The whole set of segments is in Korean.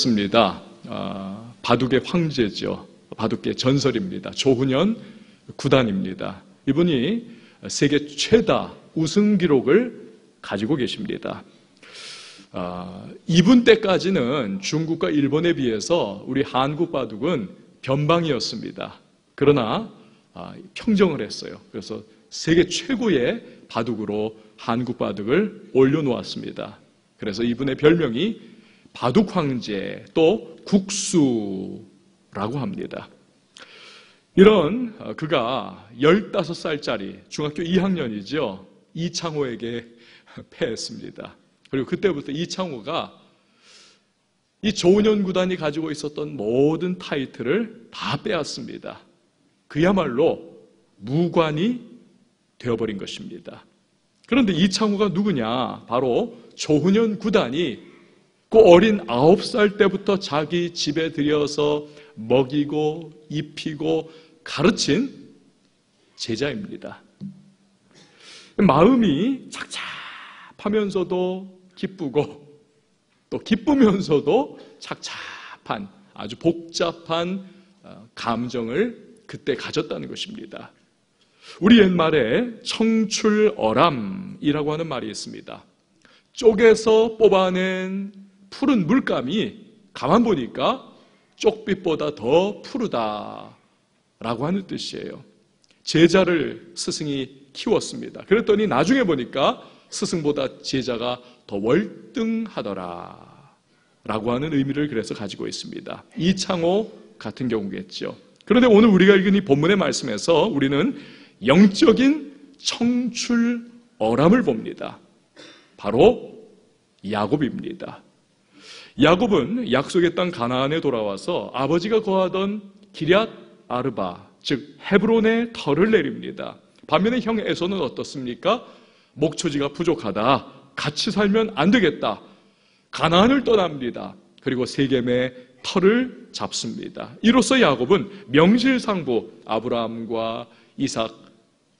습니다. 바둑의 황제죠. 바둑계 전설입니다. 조훈현 9단입니다. 이분이 세계 최다 우승 기록을 가지고 계십니다. 이분 때까지는 중국과 일본에 비해서 우리 한국 바둑은 변방이었습니다. 그러나 평정을 했어요. 그래서 세계 최고의 바둑으로 한국 바둑을 올려놓았습니다. 그래서 이분의 별명이 바둑 황제 또 국수라고 합니다. 이런 그가 15살짜리 중학교 2학년이죠. 이창호에게 패했습니다. 그리고 그때부터 이창호가 이 조훈현 구단이 가지고 있었던 모든 타이틀을 다 빼앗습니다. 그야말로 무관이 되어버린 것입니다. 그런데 이창호가 누구냐? 바로 조훈현 구단이 그 어린 9살 때부터 자기 집에 들여서 먹이고 입히고 가르친 제자입니다. 마음이 착잡하면서도 기쁘고 또 기쁘면서도 착잡한 아주 복잡한 감정을 그때 가졌다는 것입니다. 우리 옛말에 청출어람이라고 하는 말이 있습니다. 쪽에서 뽑아낸 푸른 물감이 가만 보니까 쪽빛보다 더 푸르다라고 하는 뜻이에요. 제자를 스승이 키웠습니다. 그랬더니 나중에 보니까 스승보다 제자가 더 월등하더라 라고 하는 의미를 그래서 가지고 있습니다. 이창호 같은 경우겠죠. 그런데 오늘 우리가 읽은 이 본문의 말씀에서 우리는 영적인 청출어람을 봅니다. 바로 야곱입니다. 야곱은 약속의 땅 가나안에 돌아와서 아버지가 거하던 기럇아르바, 즉 헤브론에 터를 내립니다. 반면에 형 에서는 어떻습니까? 목초지가 부족하다, 같이 살면 안 되겠다, 가나안을 떠납니다. 그리고 세겜에 터를 잡습니다. 이로써 야곱은 명실상부 아브라함과 이삭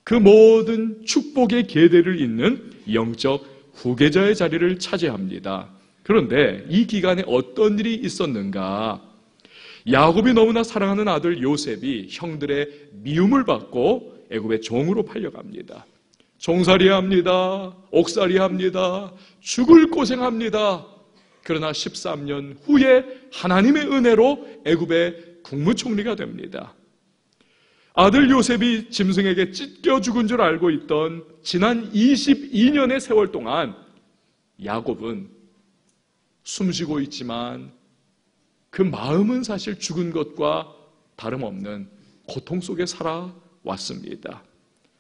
그 모든 축복의 계대를 잇는 영적 후계자의 자리를 차지합니다. 그런데 이 기간에 어떤 일이 있었는가? 야곱이 너무나 사랑하는 아들 요셉이 형들의 미움을 받고 애굽의 종으로 팔려갑니다. 종살이합니다. 옥살이합니다. 죽을 고생합니다. 그러나 13년 후에 하나님의 은혜로 애굽의 국무총리가 됩니다. 아들 요셉이 짐승에게 찢겨 죽은 줄 알고 있던 지난 22년의 세월 동안 야곱은 숨쉬고 있지만 그 마음은 사실 죽은 것과 다름없는 고통 속에 살아왔습니다.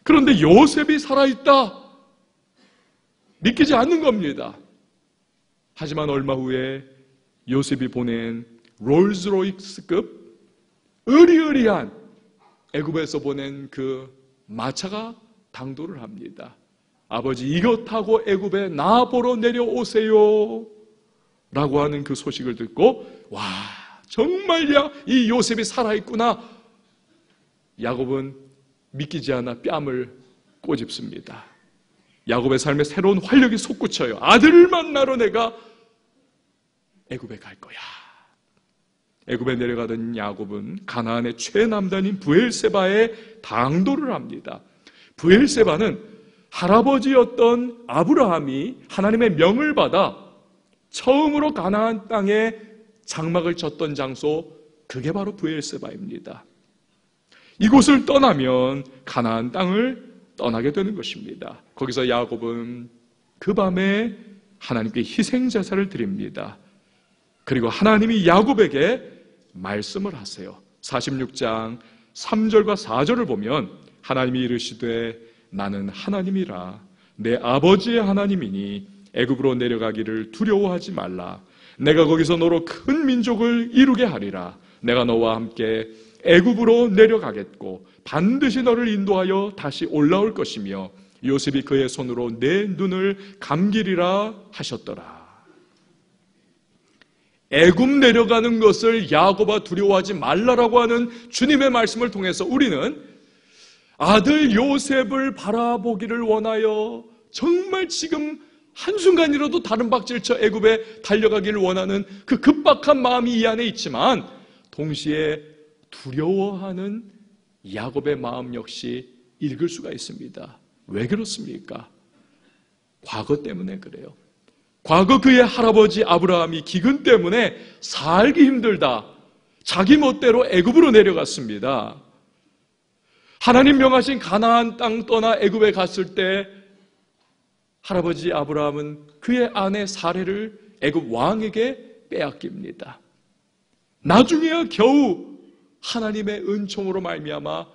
그런데 요셉이 살아있다! 믿기지 않는 겁니다. 하지만 얼마 후에 요셉이 보낸 롤스로이스급 으리으리한 애굽에서 보낸 그 마차가 당도를 합니다. 아버지 이것 타고 애굽에 나 보러 내려오세요 라고 하는 그 소식을 듣고 와 정말야 이 요셉이 살아있구나. 야곱은 믿기지 않아 뺨을 꼬집습니다. 야곱의 삶에 새로운 활력이 솟구쳐요. 아들을 만나러 내가 애굽에 갈 거야. 애굽에 내려가던 야곱은 가나안의 최남단인 브엘세바에 당도를 합니다. 브엘세바는 할아버지였던 아브라함이 하나님의 명을 받아 처음으로 가나안 땅에 장막을 쳤던 장소, 그게 바로 브엘세바입니다. 이곳을 떠나면 가나안 땅을 떠나게 되는 것입니다. 거기서 야곱은 그 밤에 하나님께 희생제사를 드립니다. 그리고 하나님이 야곱에게 말씀을 하세요. 46장 3절과 4절을 보면 하나님이 이르시되 나는 하나님이라 내 아버지의 하나님이니 애굽으로 내려가기를 두려워하지 말라. 내가 거기서 너로 큰 민족을 이루게 하리라. 내가 너와 함께 애굽으로 내려가겠고 반드시 너를 인도하여 다시 올라올 것이며 요셉이 그의 손으로 내 눈을 감기리라 하셨더라. 애굽 내려가는 것을 야곱아 두려워하지 말라라고 하는 주님의 말씀을 통해서 우리는 아들 요셉을 바라보기를 원하여 정말 지금 한순간이라도 다른 박질 쳐 애굽에 달려가기를 원하는 그 급박한 마음이 이 안에 있지만 동시에 두려워하는 야곱의 마음 역시 읽을 수가 있습니다. 왜 그렇습니까? 과거 때문에 그래요. 과거 그의 할아버지 아브라함이 기근 때문에 살기 힘들다. 자기 멋대로 애굽으로 내려갔습니다. 하나님 명하신 가나안 땅 떠나 애굽에 갔을 때 할아버지 아브라함은 그의 아내 사레를 애굽 왕에게 빼앗깁니다. 나중에야 겨우 하나님의 은총으로 말미암아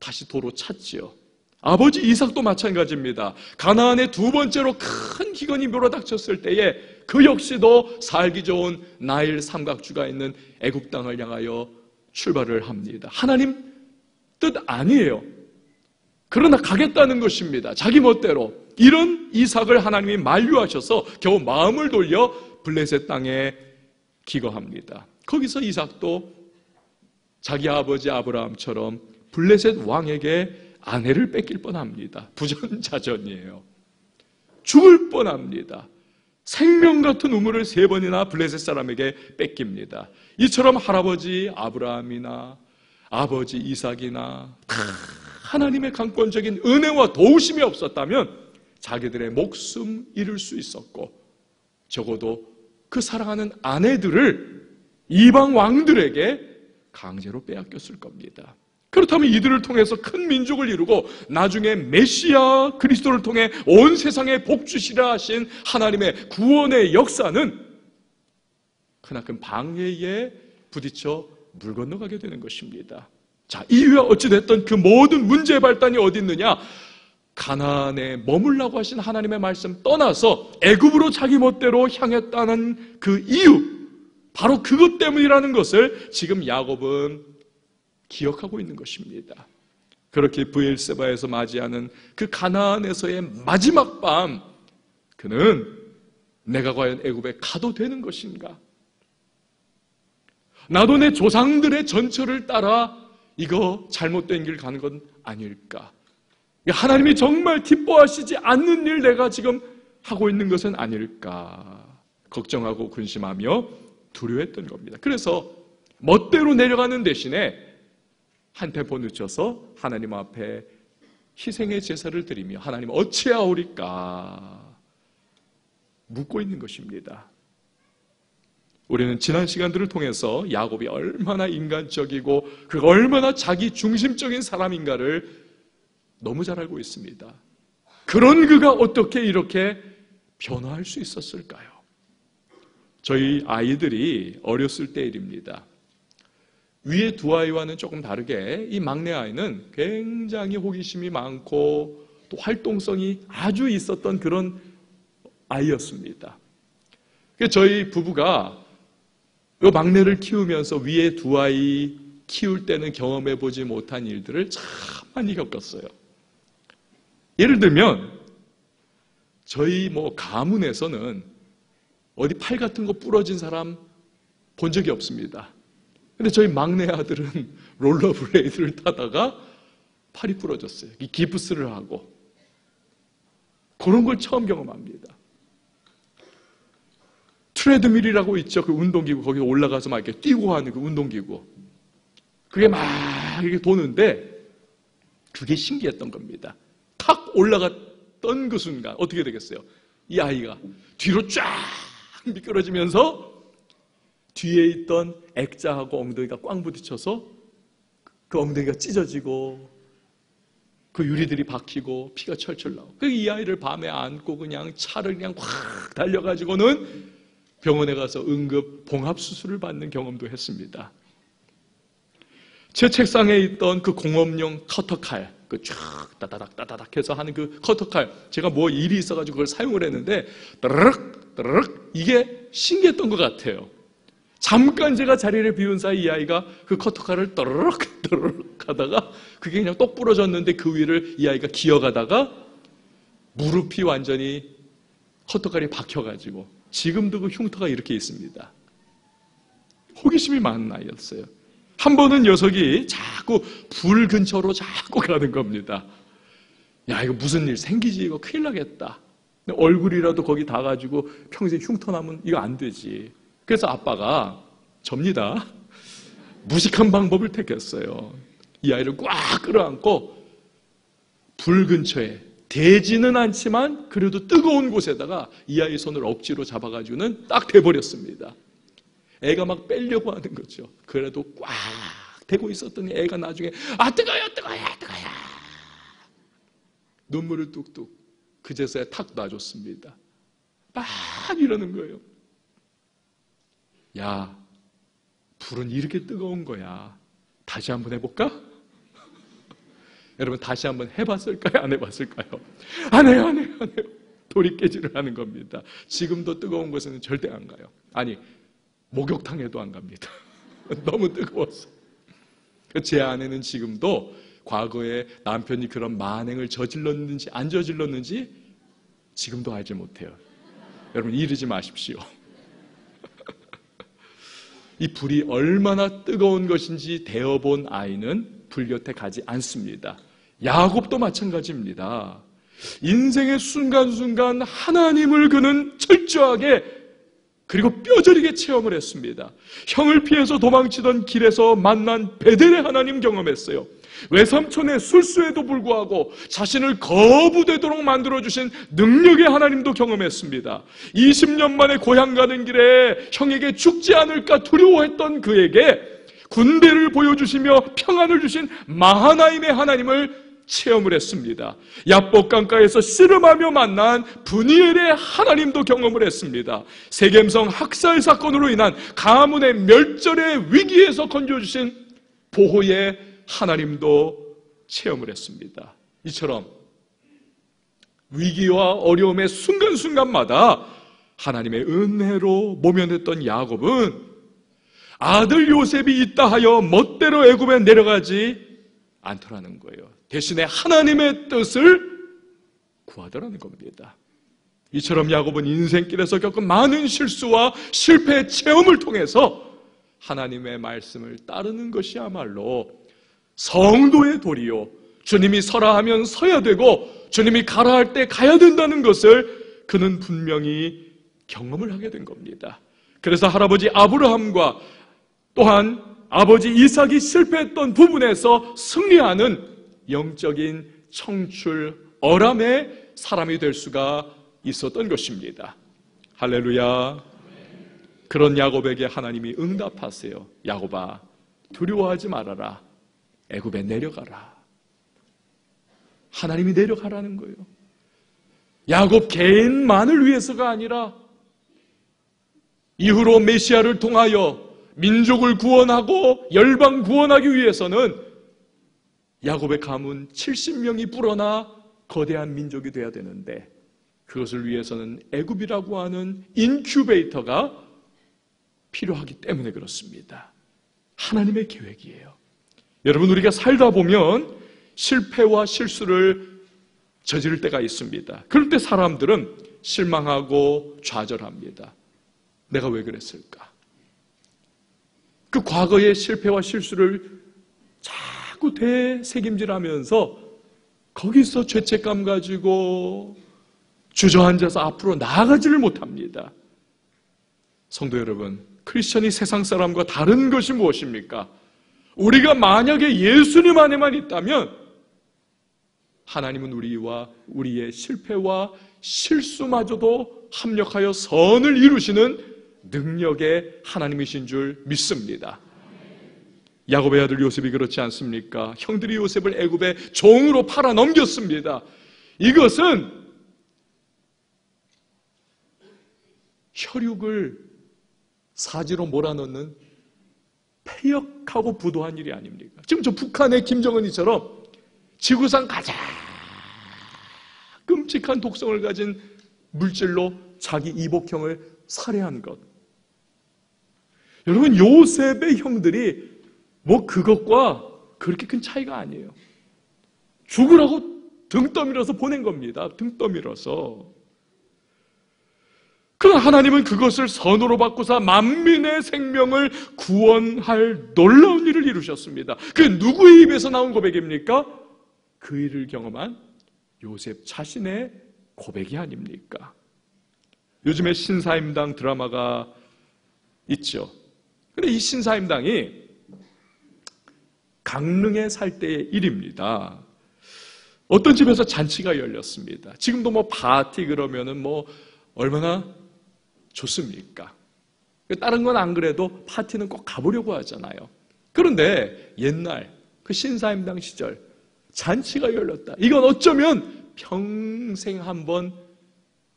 다시 도로 찾지요. 아버지 이삭도 마찬가지입니다. 가나안에 두 번째로 큰 기근이 몰아닥쳤을 때에 그 역시도 살기 좋은 나일 삼각주가 있는 애굽 땅을 향하여 출발을 합니다. 하나님 뜻 아니에요. 그러나 가겠다는 것입니다. 자기 멋대로. 이런 이삭을 하나님이 만류하셔서 겨우 마음을 돌려 블레셋 땅에 기거합니다. 거기서 이삭도 자기 아버지 아브라함처럼 블레셋 왕에게 아내를 뺏길 뻔합니다. 부전자전이에요. 죽을 뻔합니다. 생명 같은 우물을 세 번이나 블레셋 사람에게 뺏깁니다. 이처럼 할아버지 아브라함이나 아버지 이삭이나 다 하나님의 강권적인 은혜와 도우심이 없었다면 자기들의 목숨 잃을 수 있었고 적어도 그 사랑하는 아내들을 이방 왕들에게 강제로 빼앗겼을 겁니다. 그렇다면 이들을 통해서 큰 민족을 이루고 나중에 메시아 그리스도를 통해 온 세상에 복주시라 하신 하나님의 구원의 역사는 크나큰 방해에 부딪혀 물 건너가게 되는 것입니다. 자, 이유야 어찌됐던 그 모든 문제의 발단이 어디 있느냐? 가나안에 머물라고 하신 하나님의 말씀 떠나서 애굽으로 자기 멋대로 향했다는 그 이유, 바로 그것 때문이라는 것을 지금 야곱은 기억하고 있는 것입니다. 그렇게 브엘세바에서 맞이하는 그 가나안에서의 마지막 밤, 그는 내가 과연 애굽에 가도 되는 것인가? 나도 내 조상들의 전철을 따라 이거 잘못된 길 가는 건 아닐까? 하나님이 정말 기뻐하시지 않는 일 내가 지금 하고 있는 것은 아닐까? 걱정하고 근심하며 두려워했던 겁니다. 그래서 멋대로 내려가는 대신에 한 템포 늦춰서 하나님 앞에 희생의 제사를 드리며 하나님 어찌하오리까 묻고 있는 것입니다. 우리는 지난 시간들을 통해서 야곱이 얼마나 인간적이고 그가 얼마나 자기 중심적인 사람인가를 너무 잘 알고 있습니다. 그런 그가 어떻게 이렇게 변화할 수 있었을까요? 저희 아이들이 어렸을 때 일입니다. 위에 두 아이와는 조금 다르게 이 막내 아이는 굉장히 호기심이 많고 또 활동성이 아주 있었던 그런 아이였습니다. 저희 부부가 이 막내를 키우면서 위에 두 아이 키울 때는 경험해보지 못한 일들을 참 많이 겪었어요. 예를 들면 저희 가문에서는 어디 팔 같은 거 부러진 사람 본 적이 없습니다. 근데 저희 막내 아들은 롤러블레이드를 타다가 팔이 부러졌어요. 기부스를 하고. 그런 걸 처음 경험합니다. 트레드밀이라고 있죠. 그 운동기구. 거기 올라가서 막 이렇게 뛰고 하는 그 운동기구. 그게 막 이렇게 도는데 그게 신기했던 겁니다. 탁 올라갔던 그 순간 어떻게 되겠어요? 이 아이가 뒤로 쫙 미끄러지면서 뒤에 있던 액자하고 엉덩이가 꽝 부딪혀서 그 엉덩이가 찢어지고 그 유리들이 박히고 피가 철철 나오고 이 아이를 밤에 안고 그냥 차를 그냥 확 달려가지고는 병원에 가서 응급 봉합수술을 받는 경험도 했습니다. 제 책상에 있던 그 공업용 커터칼 그 쭉 따다닥 따다닥 해서 하는 그 커터칼 제가 뭐 일이 있어가지고 그걸 사용을 했는데 따르륵 따르륵 이게 신기했던 것 같아요. 잠깐 제가 자리를 비운 사이 이 아이가 그 커터칼을 떠르륵 떠르륵 하다가 그게 그냥 똑 부러졌는데 그 위를 이 아이가 기어가다가 무릎이 완전히 커터칼이 박혀가지고 지금도 그 흉터가 이렇게 있습니다. 호기심이 많은 아이였어요. 한 번은 녀석이 자꾸 불 근처로 자꾸 가는 겁니다. 야, 이거 무슨 일 생기지? 이거 큰일 나겠다. 얼굴이라도 거기 다 가지고 평생 흉터나면 이거 안 되지. 그래서 아빠가 접니다. 무식한 방법을 택했어요. 이 아이를 꽉 끌어안고 불 근처에 대지는 않지만 그래도 뜨거운 곳에다가 이 아이 손을 억지로 잡아가지고는 딱 대버렸습니다. 애가 막 빼려고 하는 거죠. 그래도 꽉 대고 있었더니 애가 나중에 아 뜨거워요 뜨거워요 뜨거워요 눈물을 뚝뚝 그제서야 탁 놔줬습니다. 막 이러는 거예요. 야, 불은 이렇게 뜨거운 거야. 다시 한번 해볼까? 여러분 다시 한번 해봤을까요? 안 해봤을까요? 안 해요, 안 해요, 안 해요. 돌이깨질을 하는 겁니다. 지금도 뜨거운 곳에는 절대 안 가요. 아니, 목욕탕에도 안 갑니다. 너무 뜨거워서. 제 아내는 지금도 과거에 남편이 그런 만행을 저질렀는지 안 저질렀는지 지금도 알지 못해요. 여러분 이러지 마십시오. 이 불이 얼마나 뜨거운 것인지 데워본 아이는 불 곁에 가지 않습니다. 야곱도 마찬가지입니다. 인생의 순간순간 하나님을 그는 철저하게 그리고 뼈저리게 체험을 했습니다. 형을 피해서 도망치던 길에서 만난 베델의 하나님 경험했어요. 외삼촌의 술수에도 불구하고 자신을 거부되도록 만들어주신 능력의 하나님도 경험했습니다. 20년 만에 고향 가는 길에 형에게 죽지 않을까 두려워했던 그에게 군대를 보여주시며 평안을 주신 마하나임의 하나님을 체험을 했습니다. 야복 강가에서 씨름하며 만난 브니엘의 하나님도 경험을 했습니다. 세겜성 학살 사건으로 인한 가문의 멸절의 위기에서 건져주신 보호의 하나님도 체험을 했습니다. 이처럼 위기와 어려움의 순간순간마다 하나님의 은혜로 모면했던 야곱은 아들 요셉이 있다 하여 멋대로 애굽에 내려가지 않더라는 거예요. 대신에 하나님의 뜻을 구하더라는 겁니다. 이처럼 야곱은 인생길에서 겪은 많은 실수와 실패의 체험을 통해서 하나님의 말씀을 따르는 것이야말로 성도의 도리요, 주님이 서라 하면 서야 되고 주님이 가라 할 때 가야 된다는 것을 그는 분명히 경험을 하게 된 겁니다. 그래서 할아버지 아브라함과 또한 아버지 이삭이 실패했던 부분에서 승리하는 영적인 청출 어람의 사람이 될 수가 있었던 것입니다. 할렐루야. 그런 야곱에게 하나님이 응답하세요. 야곱아, 두려워하지 말아라. 애굽에 내려가라. 하나님이 내려가라는 거예요. 야곱 개인만을 위해서가 아니라 이후로 메시아를 통하여 민족을 구원하고 열방 구원하기 위해서는 야곱의 가문 70명이 불어나 거대한 민족이 돼야 되는데 그것을 위해서는 애굽이라고 하는 인큐베이터가 필요하기 때문에 그렇습니다. 하나님의 계획이에요. 여러분 우리가 살다 보면 실패와 실수를 저지를 때가 있습니다. 그럴 때 사람들은 실망하고 좌절합니다. 내가 왜 그랬을까? 그 과거의 실패와 실수를 자꾸 되새김질하면서 거기서 죄책감 가지고 주저앉아서 앞으로 나아가지를 못합니다. 성도 여러분, 크리스천이 세상 사람과 다른 것이 무엇입니까? 우리가 만약에 예수님 안에만 있다면 하나님은 우리와 우리의 실패와 실수마저도 합력하여 선을 이루시는 능력의 하나님이신 줄 믿습니다. 야곱의 아들 요셉이 그렇지 않습니까? 형들이 요셉을 애굽의 종으로 팔아넘겼습니다. 이것은 혈육을 사지로 몰아넣는 폐역하고 부도한 일이 아닙니까? 지금 저 북한의 김정은이처럼 지구상 가장 끔찍한 독성을 가진 물질로 자기 이복형을 살해한 것. 여러분 요셉의 형들이 그것과 그렇게 큰 차이가 아니에요. 죽으라고 등 떠밀어서 보낸 겁니다. 등 떠밀어서. 그러나 하나님은 그것을 선으로 바꾸사 만민의 생명을 구원할 놀라운 일을 이루셨습니다. 그게 누구의 입에서 나온 고백입니까? 그 일을 경험한 요셉 자신의 고백이 아닙니까? 요즘에 신사임당 드라마가 있죠. 근데 이 신사임당이 강릉에 살 때의 일입니다. 어떤 집에서 잔치가 열렸습니다. 지금도 뭐 파티 그러면은 뭐 얼마나 좋습니까? 다른 건 안 그래도 파티는 꼭 가보려고 하잖아요. 그런데 옛날 그 신사임당 시절 잔치가 열렸다. 이건 어쩌면 평생 한번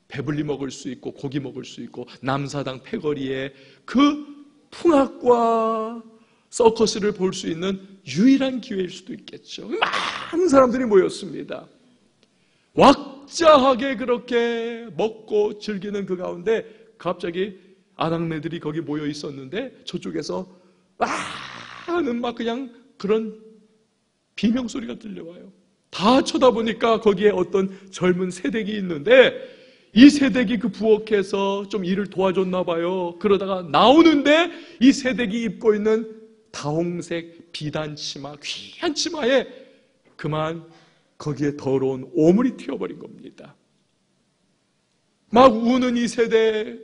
배불리 먹을 수 있고 고기 먹을 수 있고 남사당 패거리에 그 풍악과 서커스를 볼 수 있는 유일한 기회일 수도 있겠죠. 많은 사람들이 모였습니다. 왁자하게 그렇게 먹고 즐기는 그 가운데 갑자기 아낙네들이 거기 모여 있었는데 저쪽에서 하는 막 그냥 그런 비명소리가 들려와요. 다 쳐다보니까 거기에 어떤 젊은 새댁이 있는데 이 새댁이 그 부엌에서 좀 일을 도와줬나 봐요. 그러다가 나오는데 이 새댁이 입고 있는 다홍색 비단 치마, 귀한 치마에 그만 거기에 더러운 오물이 튀어버린 겁니다. 막 우는 이 세대,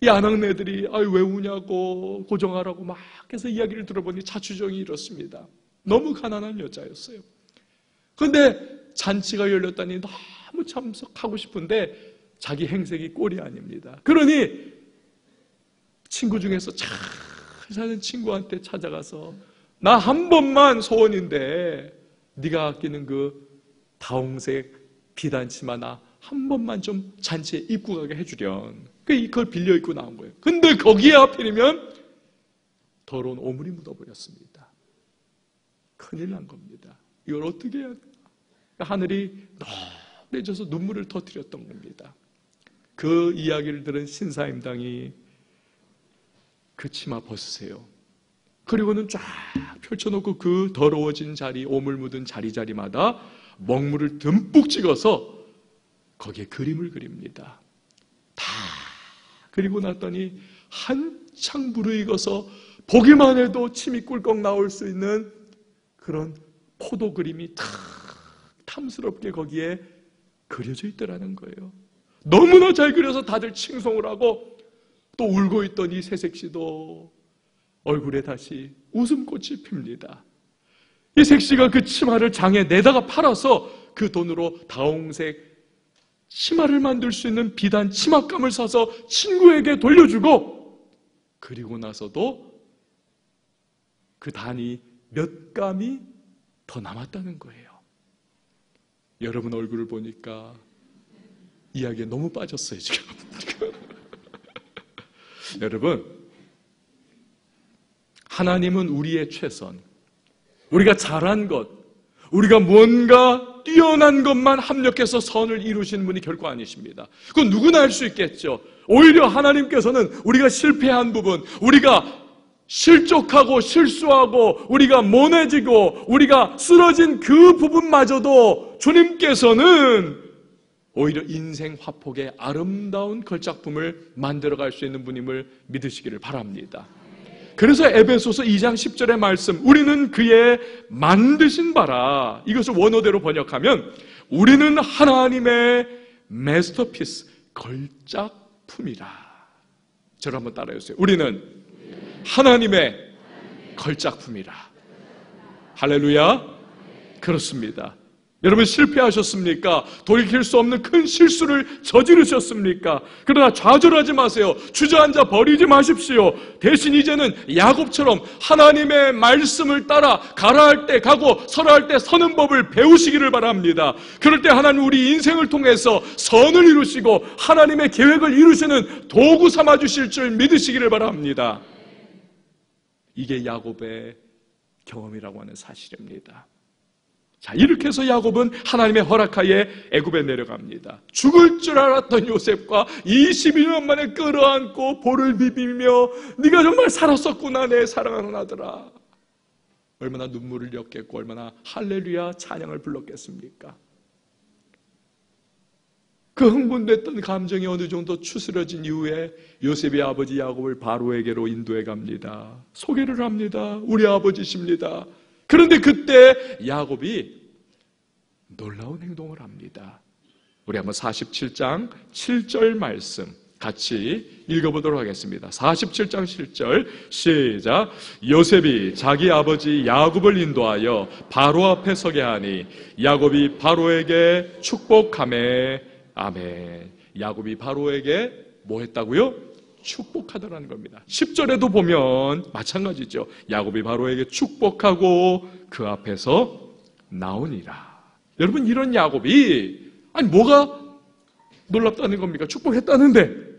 이 아낙네들이 아유 왜 우냐고 고정하라고 막 해서 이야기를 들어보니 자취정이 이렇습니다. 너무 가난한 여자였어요. 그런데 잔치가 열렸다니 너무 참석하고 싶은데 자기 행색이 꼴이 아닙니다. 그러니 친구 중에서 참 사는 친구한테 찾아가서 나 한 번만 소원인데 네가 아끼는 그 다홍색 비단치마 나 한 번만 좀 잔치에 입고 가게 해주렴. 그걸 빌려 입고 나온 거예요. 근데 거기에 하필이면 더러운 오물이 묻어버렸습니다. 큰일 난 겁니다. 이걸 어떻게 해야 되나. 하늘이 너무내져서 눈물을 터뜨렸던 겁니다. 그 이야기를 들은 신사임당이 그 치마 벗으세요. 그리고는 쫙 펼쳐놓고 그 더러워진 자리, 오물 묻은 자리자리마다 먹물을 듬뿍 찍어서 거기에 그림을 그립니다. 다 그리고 났더니 한창 무르익어서 보기만 해도 침이 꿀꺽 나올 수 있는 그런 포도 그림이 탁 탐스럽게 거기에 그려져 있더라는 거예요. 너무나 잘 그려서 다들 칭송을 하고 또 울고 있던 이 새색시도 얼굴에 다시 웃음꽃이 핍니다. 이 색시가 그 치마를 장에 내다가 팔아서 그 돈으로 다홍색 치마를 만들 수 있는 비단 치맛감을 사서 친구에게 돌려주고 그리고 나서도 그 단이 몇 감이 더 남았다는 거예요. 여러분 얼굴을 보니까 이야기에 너무 빠졌어요 지금. 여러분, 하나님은 우리의 최선, 우리가 잘한 것, 우리가 뭔가 뛰어난 것만 합력해서 선을 이루신 분이 결코 아니십니다. 그건 누구나 할 수 있겠죠. 오히려 하나님께서는 우리가 실패한 부분, 우리가 실족하고 실수하고 우리가 모내지고 우리가 쓰러진 그 부분마저도 주님께서는 오히려 인생 화폭의 아름다운 걸작품을 만들어갈 수 있는 분임을 믿으시기를 바랍니다. 그래서 에베소서 2장 10절의 말씀, 우리는 그의 만드신 바라, 이것을 원어대로 번역하면 우리는 하나님의 마스터피스, 걸작품이라. 저를 한번 따라해주세요. 우리는 하나님의 걸작품이라. 할렐루야. 그렇습니다. 여러분 실패하셨습니까? 돌이킬 수 없는 큰 실수를 저지르셨습니까? 그러나 좌절하지 마세요. 주저앉아 버리지 마십시오. 대신 이제는 야곱처럼 하나님의 말씀을 따라 가라할 때 가고 서라할 때 서는 법을 배우시기를 바랍니다. 그럴 때 하나님 우리 인생을 통해서 선을 이루시고 하나님의 계획을 이루시는 도구 삼아주실 줄 믿으시기를 바랍니다. 이게 야곱의 경험이라고 하는 사실입니다. 자, 이렇게 해서 야곱은 하나님의 허락하에 애굽에 내려갑니다. 죽을 줄 알았던 요셉과 22년 만에 끌어안고 볼을 비비며 네가 정말 살았었구나 내 사랑하는 아들아. 얼마나 눈물을 흘렸겠고 얼마나 할렐루야 찬양을 불렀겠습니까? 그 흥분됐던 감정이 어느 정도 추스러진 이후에 요셉의 아버지 야곱을 바로에게로 인도해 갑니다. 소개를 합니다. 우리 아버지십니다. 그런데 그때 야곱이 놀라운 행동을 합니다. 우리 한번 47장 7절 말씀 같이 읽어보도록 하겠습니다. 47장 7절 시작. 요셉이 자기 아버지 야곱을 인도하여 바로 앞에 서게 하니 야곱이 바로에게 축복하매. 아멘. 야곱이 바로에게 뭐 했다고요? 축복하더라는 겁니다. 10절에도 보면 마찬가지죠. 야곱이 바로에게 축복하고 그 앞에서 나오니라. 여러분, 이런 야곱이 아니 뭐가 놀랍다는 겁니까? 축복했다는데.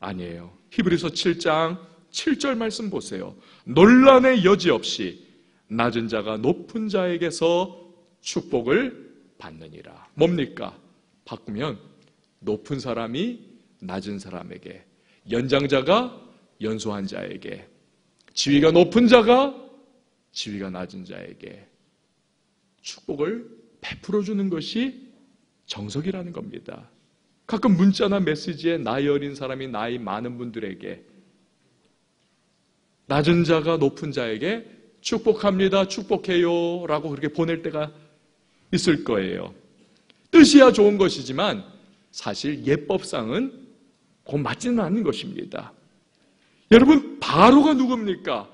아니에요. 히브리서 7장 7절 말씀 보세요. 논란의 여지 없이 낮은 자가 높은 자에게서 축복을 받느니라. 뭡니까? 바꾸면 높은 사람이 낮은 사람에게, 연장자가 연소한 자에게, 지위가 높은 자가 지위가 낮은 자에게 축복을 베풀어주는 것이 정석이라는 겁니다. 가끔 문자나 메시지에 나이 어린 사람이 나이 많은 분들에게, 낮은 자가 높은 자에게 축복합니다, 축복해요 라고 그렇게 보낼 때가 있을 거예요. 뜻이야 좋은 것이지만 사실 예법상은 곧 맞지는 않는 것입니다. 여러분, 바로가 누굽니까?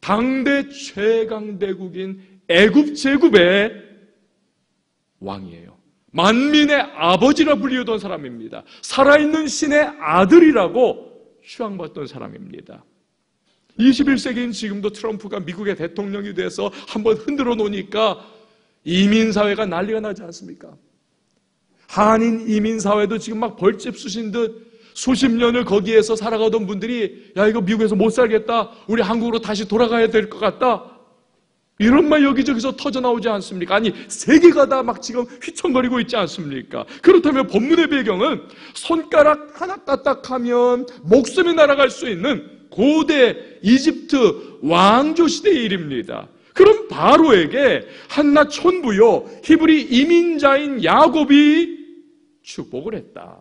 당대 최강대국인 애굽 제국의 왕이에요. 만민의 아버지라 불리우던 사람입니다. 살아있는 신의 아들이라고 추앙받던 사람입니다. 21세기인 지금도 트럼프가 미국의 대통령이 돼서 한번 흔들어 놓으니까 이민사회가 난리가 나지 않습니까? 한인 이민사회도 지금 막 벌집 쑤신 듯 수십 년을 거기에서 살아가던 분들이 야, 이거 미국에서 못 살겠다, 우리 한국으로 다시 돌아가야 될 것 같다, 이런 말 여기저기서 터져나오지 않습니까? 아니, 세계가 다 막 지금 휘청거리고 있지 않습니까? 그렇다면 본문의 배경은 손가락 하나 까딱하면 목숨이 날아갈 수 있는 고대 이집트 왕조시대의 일입니다. 그럼 바로에게 한낱 촌부요 히브리 이민자인 야곱이 축복을 했다.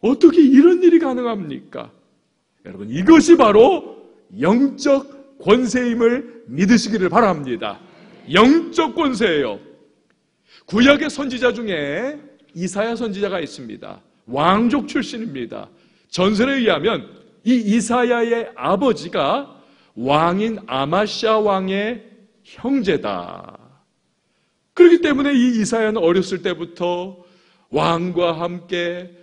어떻게 이런 일이 가능합니까? 여러분, 이것이 바로 영적 권세임을 믿으시기를 바랍니다. 영적 권세예요. 구약의 선지자 중에 이사야 선지자가 있습니다. 왕족 출신입니다. 전설에 의하면 이 이사야의 아버지가 왕인 아마시아 왕의 형제다. 그렇기 때문에 이 이사야는 어렸을 때부터 왕과 함께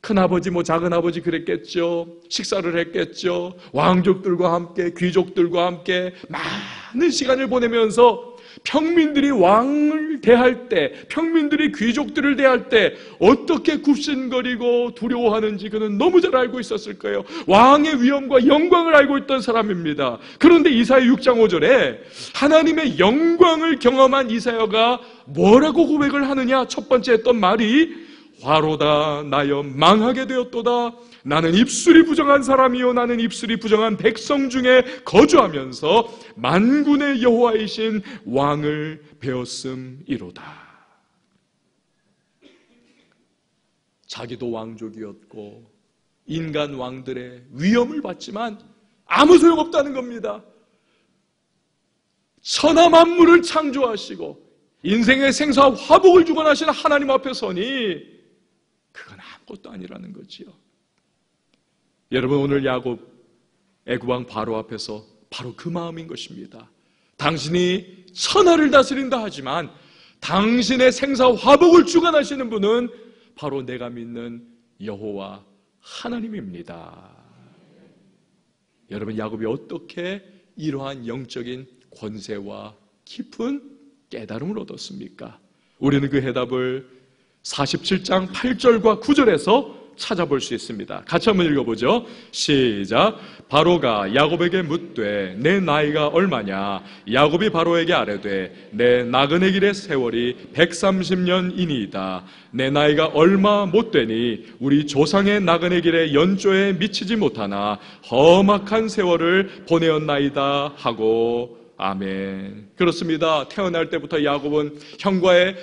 큰아버지 뭐 작은아버지 그랬겠죠. 식사를 했겠죠. 왕족들과 함께, 귀족들과 함께 많은 시간을 보내면서 평민들이 왕을 대할 때, 평민들이 귀족들을 대할 때 어떻게 굽신거리고 두려워하는지 그는 너무 잘 알고 있었을 거예요. 왕의 위엄과 영광을 알고 있던 사람입니다. 그런데 이사야 6장 5절에 하나님의 영광을 경험한 이사야가 뭐라고 고백을 하느냐? 첫 번째 했던 말이 화로다, 나여 망하게 되었도다. 나는 입술이 부정한 사람이요, 나는 입술이 부정한 백성 중에 거주하면서 만군의 여호와이신 왕을 배웠음이로다. 자기도 왕족이었고 인간 왕들의 위엄을 받지만 아무 소용없다는 겁니다. 천하만물을 창조하시고 인생의 생사와 화복을 주관하시는 하나님 앞에 서니 그건 아무것도 아니라는 거지요. 여러분, 오늘 야곱 애굽왕 바로 앞에서 바로 그 마음인 것입니다. 당신이 천하를 다스린다 하지만 당신의 생사 화복을 주관하시는 분은 바로 내가 믿는 여호와 하나님입니다. 여러분, 야곱이 어떻게 이러한 영적인 권세와 깊은 깨달음을 얻었습니까? 우리는 그 해답을 47장 8절과 9절에서 찾아볼 수 있습니다. 같이 한번 읽어보죠. 시작. 바로가 야곱에게 묻되 내 나이가 얼마냐? 야곱이 바로에게 아뢰되 내 나그네 길의 세월이 130년이니이다. 내 나이가 얼마 못 되니 우리 조상의 나그네 길의 연조에 미치지 못하나 험악한 세월을 보내었나이다 하고. 아멘. 그렇습니다. 태어날 때부터 야곱은 형과의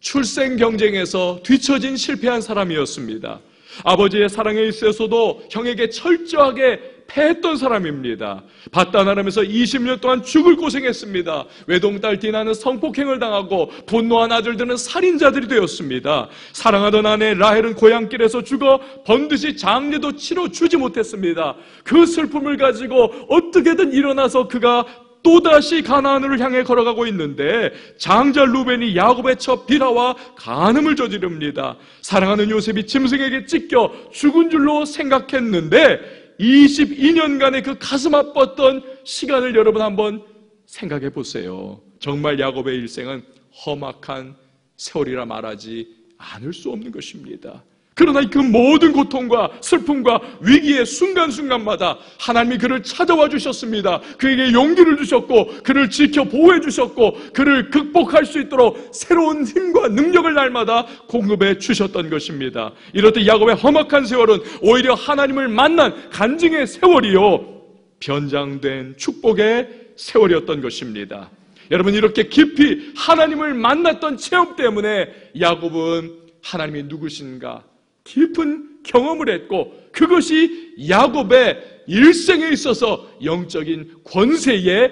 출생 경쟁에서 뒤처진 실패한 사람이었습니다. 아버지의 사랑에 있어서도 형에게 철저하게 패했던 사람입니다. 바단 아람에서 20년 동안 죽을 고생했습니다. 외동딸 디나는 성폭행을 당하고 분노한 아들들은 살인자들이 되었습니다. 사랑하던 아내 라헬은 고향길에서 죽어 번듯이 장례도 치러주지 못했습니다. 그 슬픔을 가지고 어떻게든 일어나서 그가 또다시 가나안으로 향해 걸어가고 있는데 장자 루벤이 야곱의 첩 비라와 간음을 저지릅니다. 사랑하는 요셉이 짐승에게 찢겨 죽은 줄로 생각했는데 22년간의 그 가슴 아팠던 시간을 여러분 한번 생각해 보세요. 정말 야곱의 일생은 험악한 세월이라 말하지 않을 수 없는 것입니다. 그러나 그 모든 고통과 슬픔과 위기의 순간순간마다 하나님이 그를 찾아와 주셨습니다. 그에게 용기를 주셨고 그를 지켜 보호해 주셨고 그를 극복할 수 있도록 새로운 힘과 능력을 날마다 공급해 주셨던 것입니다. 이렇듯 야곱의 험악한 세월은 오히려 하나님을 만난 간증의 세월이요 변장된 축복의 세월이었던 것입니다. 여러분, 이렇게 깊이 하나님을 만났던 체험 때문에 야곱은 하나님이 누구신가 깊은 경험을 했고 그것이 야곱의 일생에 있어서 영적인 권세의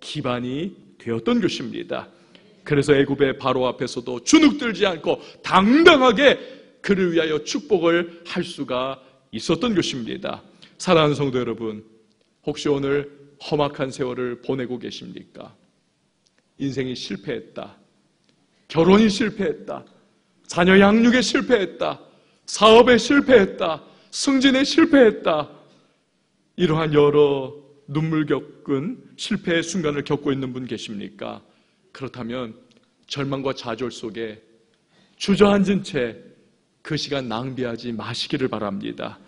기반이 되었던 것입니다. 그래서 애굽의 바로 앞에서도 주눅들지 않고 당당하게 그를 위하여 축복을 할 수가 있었던 것입니다. 사랑하는 성도 여러분, 혹시 오늘 험악한 세월을 보내고 계십니까? 인생이 실패했다, 결혼이 실패했다, 자녀 양육에 실패했다, 사업에 실패했다, 승진에 실패했다, 이러한 여러 눈물 겪은 실패의 순간을 겪고 있는 분 계십니까? 그렇다면 절망과 좌절 속에 주저앉은 채 그 시간 낭비하지 마시기를 바랍니다.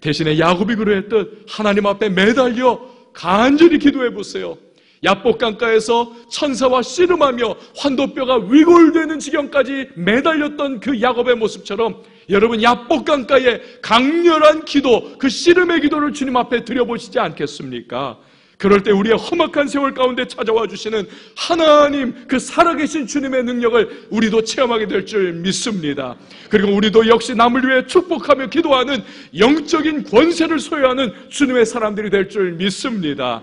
대신에 야곱이 그러했듯 하나님 앞에 매달려 간절히 기도해 보세요. 야복강가에서 천사와 씨름하며 환도뼈가 위골되는 지경까지 매달렸던 그 야곱의 모습처럼 여러분, 야복강가의 강렬한 기도, 그 씨름의 기도를 주님 앞에 드려보시지 않겠습니까? 그럴 때 우리의 험악한 세월 가운데 찾아와 주시는 하나님, 그 살아계신 주님의 능력을 우리도 체험하게 될 줄 믿습니다. 그리고 우리도 역시 남을 위해 축복하며 기도하는 영적인 권세를 소유하는 주님의 사람들이 될 줄 믿습니다.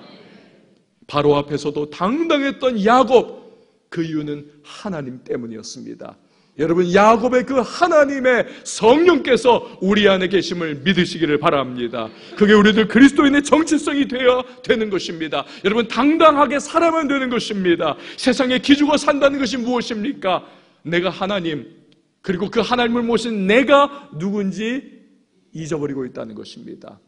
바로 앞에서도 당당했던 야곱, 그 이유는 하나님 때문이었습니다. 여러분, 야곱의 그 하나님의 성령께서 우리 안에 계심을 믿으시기를 바랍니다. 그게 우리들 그리스도인의 정체성이 되어야 되는 것입니다. 여러분, 당당하게 살아만 되는 것입니다. 세상에 기죽어 산다는 것이 무엇입니까? 내가 하나님, 그리고 그 하나님을 모신 내가 누군지 잊어버리고 있다는 것입니다.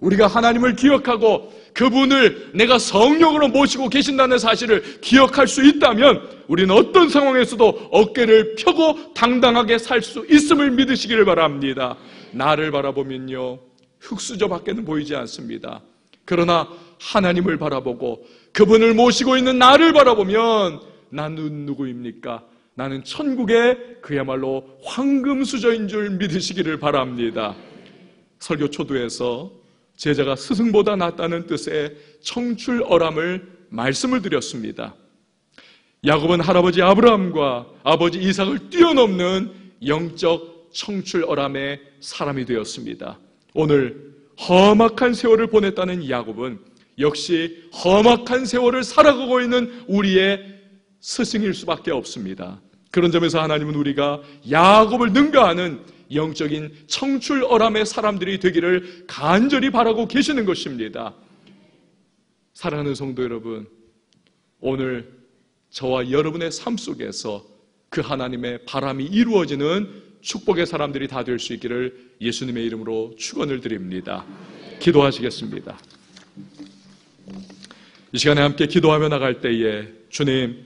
우리가 하나님을 기억하고 그분을 내가 성령으로 모시고 계신다는 사실을 기억할 수 있다면 우리는 어떤 상황에서도 어깨를 펴고 당당하게 살 수 있음을 믿으시기를 바랍니다. 나를 바라보면요, 흙수저 밖에는 보이지 않습니다. 그러나 하나님을 바라보고 그분을 모시고 있는 나를 바라보면 나는 누구입니까? 나는 천국의 그야말로 황금수저인 줄 믿으시기를 바랍니다. 설교 초두에서 제자가 스승보다 낫다는 뜻의 청출어람을 말씀을 드렸습니다. 야곱은 할아버지 아브라함과 아버지 이삭을 뛰어넘는 영적 청출어람의 사람이 되었습니다. 오늘 험악한 세월을 보냈다는 야곱은 역시 험악한 세월을 살아가고 있는 우리의 스승일 수밖에 없습니다. 그런 점에서 하나님은 우리가 야곱을 능가하는 영적인 청출어람의 사람들이 되기를 간절히 바라고 계시는 것입니다. 사랑하는 성도 여러분, 오늘 저와 여러분의 삶 속에서 그 하나님의 바람이 이루어지는 축복의 사람들이 다 될 수 있기를 예수님의 이름으로 축원을 드립니다. 기도하시겠습니다. 이 시간에 함께 기도하며 나갈 때에 주님,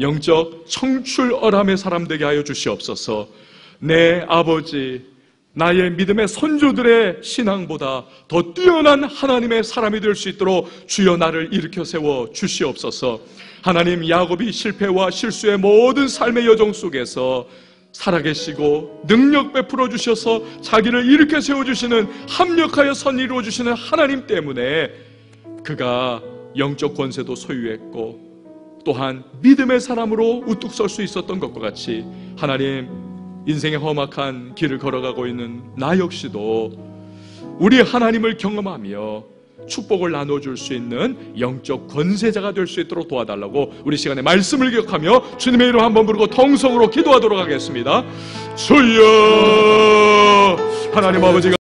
영적 청출어람의 사람 되게 하여 주시옵소서. 내 아버지, 나의 믿음의 선조들의 신앙보다 더 뛰어난 하나님의 사람이 될 수 있도록 주여 나를 일으켜 세워 주시옵소서. 하나님, 야곱이 실패와 실수의 모든 삶의 여정 속에서 살아계시고 능력 베풀어 주셔서 자기를 일으켜 세워주시는, 합력하여 선 이루어주시는 하나님 때문에 그가 영적 권세도 소유했고 또한 믿음의 사람으로 우뚝 설 수 있었던 것과 같이 하나님, 인생의 험악한 길을 걸어가고 있는 나 역시도 우리 하나님을 경험하며 축복을 나눠줄 수 있는 영적 권세자가 될 수 있도록 도와달라고 우리 시간에 말씀을 기억하며 주님의 이름 한번 부르고 통성으로 기도하도록 하겠습니다. 주여 하나님 아버지가